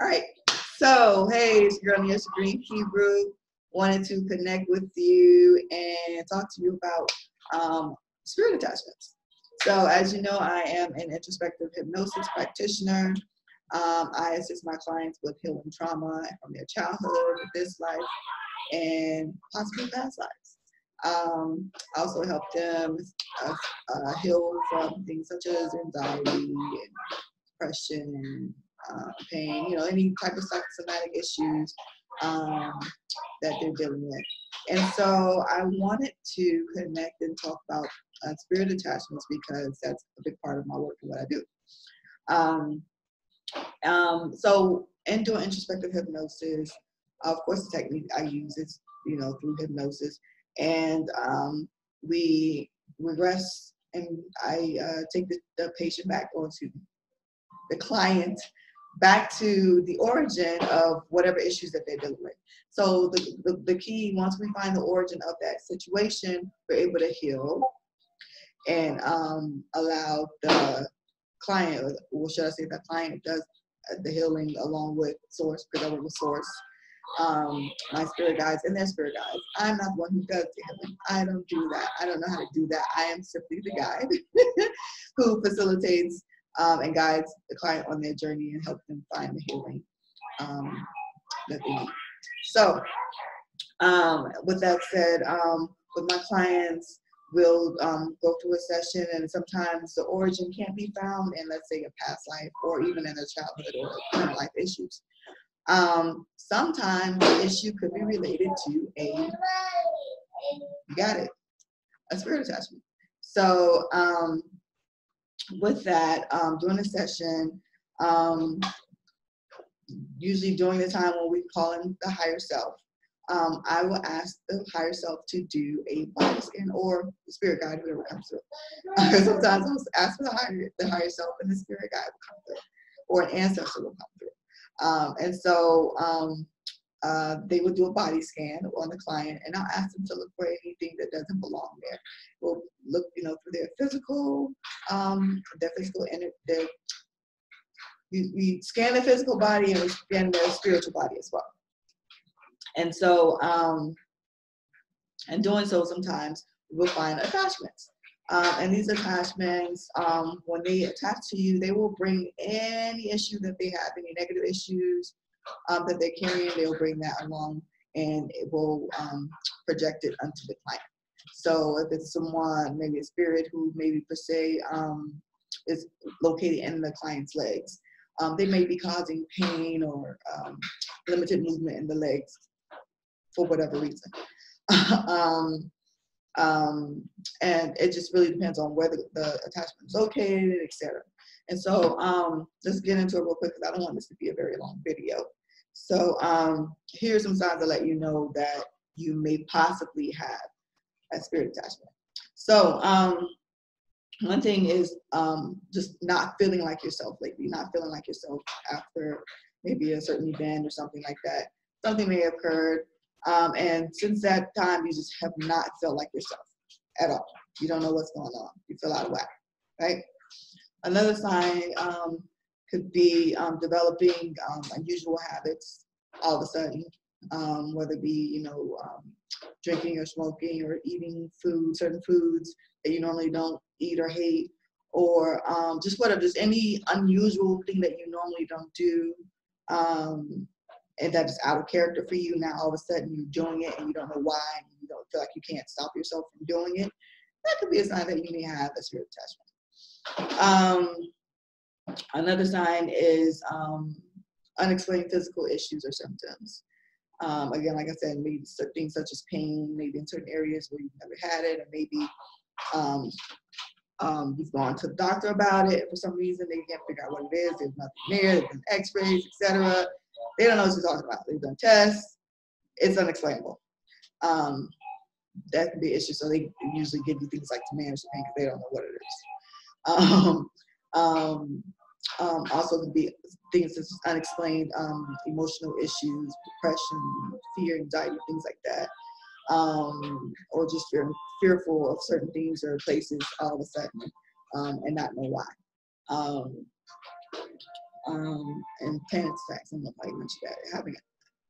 All right. So, hey, it's your girl Neoshi Green-Kebreau. Wanted to connect with you and talk to you about spirit attachments. So, as you know, I am an introspective hypnosis practitioner. I assist my clients with healing trauma from their childhood, this life, and possibly past lives. I also help them heal from things such as anxiety, and depression, pain, you know, any type of psychosomatic issues that they're dealing with. And so I wanted to connect and talk about spirit attachments because that's a big part of my work and what I do. So in doing introspective hypnosis, of course the technique I use is, you know, through hypnosis. And we regress, and I take the patient back, or to the client, back to the origin of whatever issues that they're dealing with. So the key, once we find the origin of that situation, we're able to heal and allow the client, or should I say the client does the healing along with source, because I work with source. My spirit guides and their spirit guides. I'm not the one who does the healing. I don't do that. I don't know how to do that. I am simply the guide who facilitates and guides the client on their journey and helps them find the healing that they need. So with that said, with my clients, we'll go through a session, and sometimes the origin can't be found in, let's say, a past life or even in a childhood or current life issues. Sometimes the issue could be related to a spirit attachment. So with that, during a session, usually during the time when we call in the higher self, I will ask the higher self to do a body scan, or the spirit guide, whoever comes through. Sometimes I'll ask for the higher self, and the spirit guide will come through, or an ancestor will come through. And so they will do a body scan on the client, and I'll ask them to look for anything that doesn't belong there. We'll look, you know, through we scan the physical body, and we scan their spiritual body as well. And so, in doing so, sometimes we'll find attachments. And these attachments, when they attach to you, they will bring any issue that they have, any negative issues that they're carrying, they'll bring that along, and it will project it onto the client. So if it's someone, maybe a spirit who maybe per se is located in the client's legs, they may be causing pain or limited movement in the legs for whatever reason. And it just really depends on where the attachment is located, etc. And so let's get into it real quick, because I don't want this to be a very long video. So here's some signs that let you know that you may possibly have a spirit attachment. So one thing is just not feeling like yourself lately, not feeling like yourself after maybe a certain event or something like that. Something may have occurred. And since that time, you just have not felt like yourself at all. You don't know what's going on. You feel out of whack, right? Another sign could be developing unusual habits all of a sudden, whether it be, you know, drinking or smoking or eating food, certain foods that you normally don't eat or hate, or just whatever, just any unusual thing that you normally don't do. And that is out of character for you. Now all of a sudden you're doing it and you don't know why, and you don't feel like you can't stop yourself from doing it. That could be a sign that you may have a spirit attachment. Another sign is unexplained physical issues or symptoms. Again, like I said, maybe things such as pain, maybe in certain areas where you've never had it, or maybe you've gone to the doctor about it. For some reason, they can't figure out what it is. There's nothing there. There's been x-rays, etc. They don't know what you're talking about. They've done tests. It's unexplainable. That can be an issue. So they usually give you things like to manage the pain because they don't know what it is. Also can be things that's unexplained, emotional issues, depression, fear, anxiety, things like that. Or just fearful of certain things or places all of a sudden and not know why. and panic attacks. I'm like, once you got it, having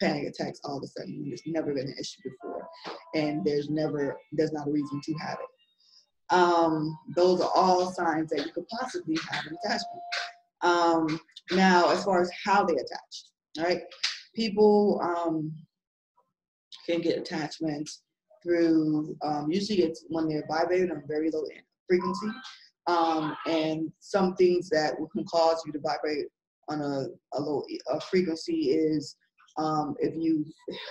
panic attacks all of a sudden when there's never been an issue before, and there's not a reason to have it. Those are all signs that you could possibly have an attachment. Now, as far as how they attach, right? People can get attachments through, usually it's when they're vibrating on very low frequency, and some things that can cause you to vibrate on a low frequency is if you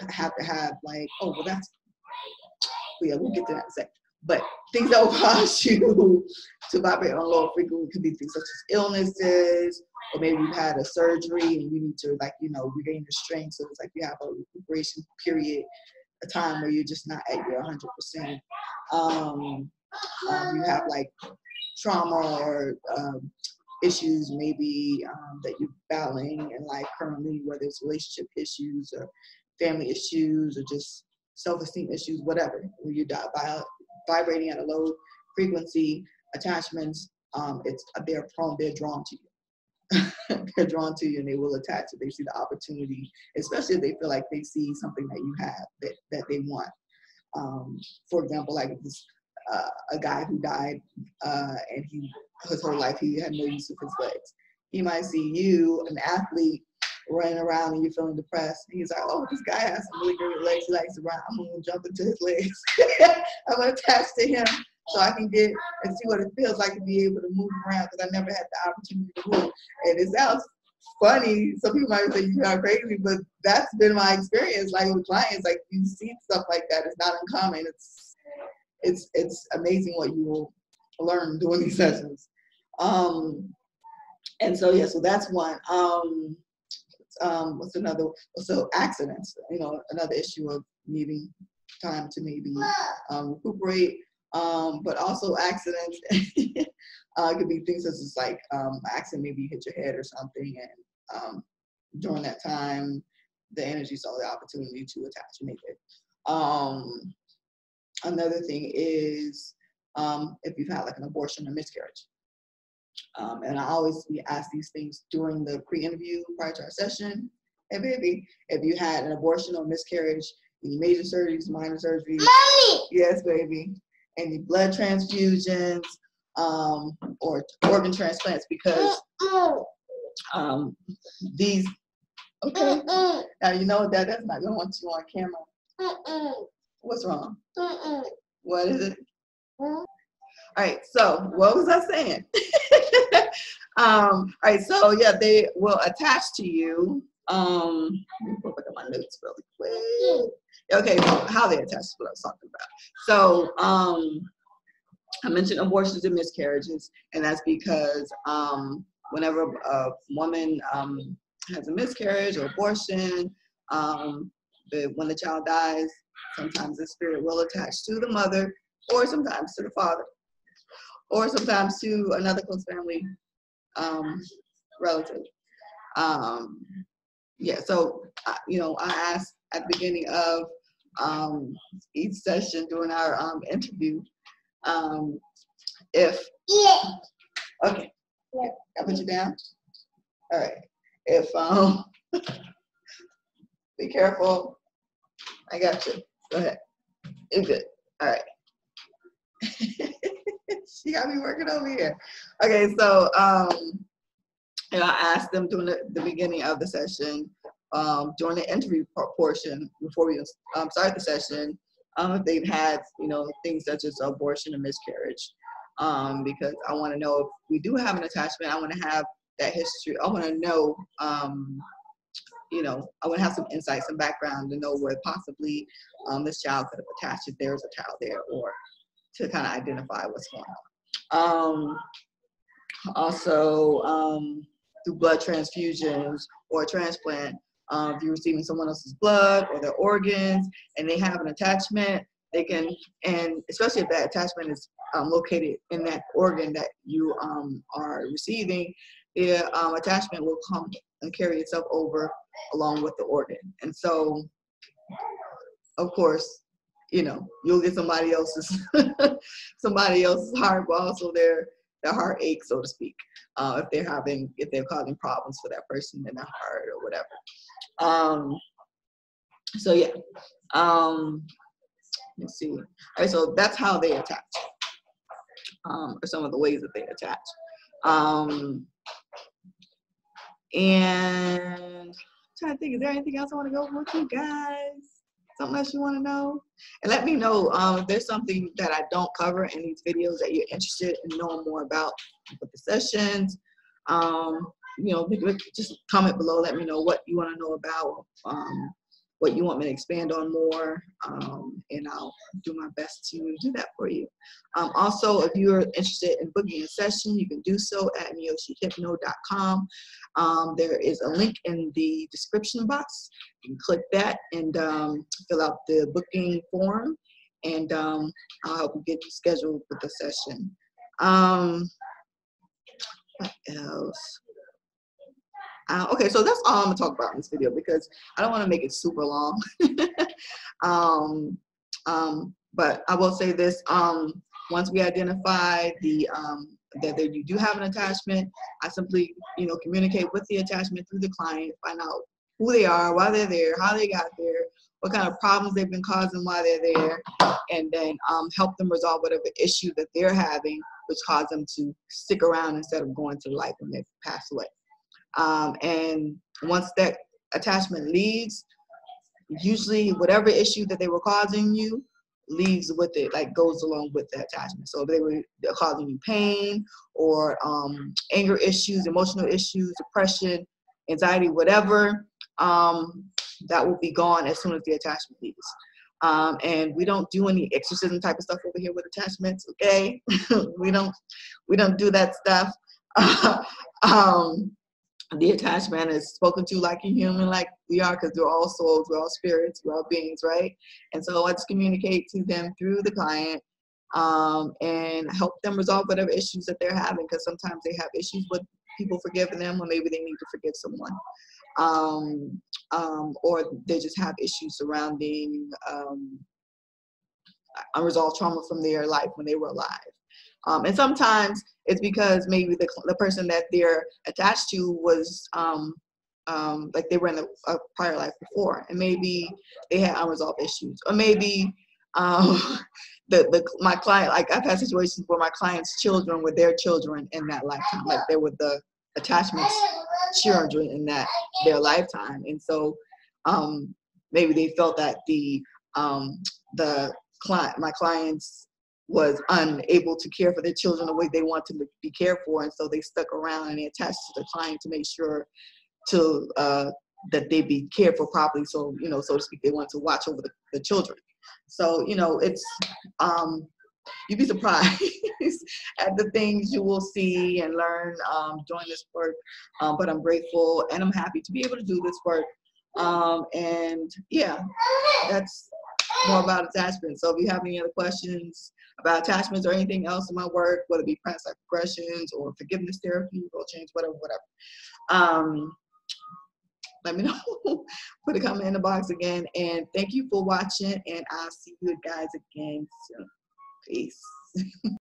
have to have, like, oh, well, that's, well, yeah, we'll get to that in a second. But things that will cause you to vibrate on a low frequency could be things such as illnesses, or maybe you've had a surgery and you need to, like, you know, regain your strength. So it's like you have a recuperation period, a time where you're just not at your 100%. You have, like, trauma or issues maybe that you're battling in life currently, whether it's relationship issues or family issues or just self-esteem issues, whatever. When you die by vibrating at a low frequency, attachments, they're drawn to you. They're drawn to you, and they will attach if they see the opportunity, especially if they feel like they see something that you have that they want. For example, like this, a guy who died, and his whole life he had no use of his legs. He might see you, an athlete, running around and you're feeling depressed. And he's like, oh, this guy has some really great legs. He likes to run. I'm going to jump into his legs. I'm attached to him so I can get and see what it feels like to be able to move around, because I never had the opportunity to move. And it sounds funny. Some people might say, you are crazy, but that's been my experience. Like with clients, like you see stuff like that. It's not uncommon. It's amazing what you will learn doing these sessions. And so, yeah, so that's one. What's another? So accidents, you know, another issue of needing time to maybe recuperate, but also accidents. It could be things such as like accident, maybe you hit your head or something, and during that time, the energy saw the opportunity to attach and make it. Another thing is if you've had like an abortion or miscarriage. And I always ask these things during the pre-interview prior to our session. Hey, baby, if you had an abortion or miscarriage, any major surgeries, minor surgeries, Mommy! Yes, baby, any blood transfusions or organ transplants, because these, okay, now you know that that's not going to want you on camera. What's wrong? What is it? All right, so what was I saying? All right, so yeah, they will attach to you. Let me look at my notes really quick. Okay, well, how they attach is what I was talking about. So I mentioned abortions and miscarriages, and that's because whenever a woman has a miscarriage or abortion, when the child dies, sometimes the spirit will attach to the mother, or sometimes to the father, or sometimes to another close family relative. Yeah, so, you know, I asked at the beginning of each session during our interview if, okay, I put you down? All right, if, be careful, I got you, go ahead, you're good, all right. She got me working over here. Okay, so you know, I asked them during the beginning of the session, during the interview portion, before we started the session, if they've had, you know, things such as abortion and miscarriage, because I want to know if we do have an attachment. I want to have that history. I want to know, you know, I want to have some insight, some background to know where possibly this child could have attached if there's a child there, or to kind of identify what's going on. Also, through blood transfusions or transplant, if you're receiving someone else's blood or their organs and they have an attachment, they can, and especially if that attachment is located in that organ that you are receiving, the attachment will come and carry itself over along with the organ. And so, of course, you know, you'll get somebody else's heart, but also their the heart ache, so to speak, if they're causing problems for that person in the heart or whatever. So yeah, let's see. All right, so that's how they attach, or some of the ways that they attach. And I'm trying to think, is there anything else I want to go with you guys? Something else you want to know? And let me know if there's something that I don't cover in these videos that you're interested in knowing more about with the sessions. You know, just comment below. Let me know what you want to know about, what you want me to expand on more, and I'll do my best to do that for you. Also, if you're interested in booking a session, you can do so at neoshihypno.com. There is a link in the description box. You can click that and fill out the booking form, and I'll help you get you scheduled with the session. What else? Okay, so that's all I'm gonna talk about in this video because I don't want to make it super long. But I will say this: once we identify the that you do have an attachment, I simply communicate with the attachment through the client, find out who they are, why they're there, how they got there, what kind of problems they've been causing while they're there, and then help them resolve whatever issue that they're having, which caused them to stick around instead of going to life when they pass away. And once that attachment leaves, usually whatever issue that they were causing you leaves with it, like goes along with the attachment. So if they were causing you pain or anger issues, emotional issues, depression, anxiety, whatever, that will be gone as soon as the attachment leaves. And we don't do any exorcism type of stuff over here with attachments, okay? we don't do that stuff. The attachment is spoken to like a human, like we are, because we're all souls, we're all spirits, we're all beings, right? And so let's communicate to them through the client and help them resolve whatever issues that they're having, because sometimes they have issues with people forgiving them, or maybe they need to forgive someone. Or they just have issues surrounding unresolved trauma from their life when they were alive. And sometimes it's because maybe the person that they're attached to was like they were in a prior life before, and maybe they had unresolved issues, or maybe my client, like I've had situations where my client's children were their children in that lifetime, like they were the attachment's children in their lifetime, and so maybe they felt that my client's was unable to care for their children the way they want them to be cared for, and so they stuck around and they attached to the client to make sure to that they be cared for properly. So so to speak, they want to watch over the children. So it's you'd be surprised at the things you will see and learn during this work. But I'm grateful and I'm happy to be able to do this work. And yeah, that's more about attachments. So if you have any other questions about attachments or anything else in my work, whether it be past life regressions or forgiveness therapy, role change, whatever, let me know. Put a comment in the box again. And thank you for watching, and I'll see you guys again soon. Peace.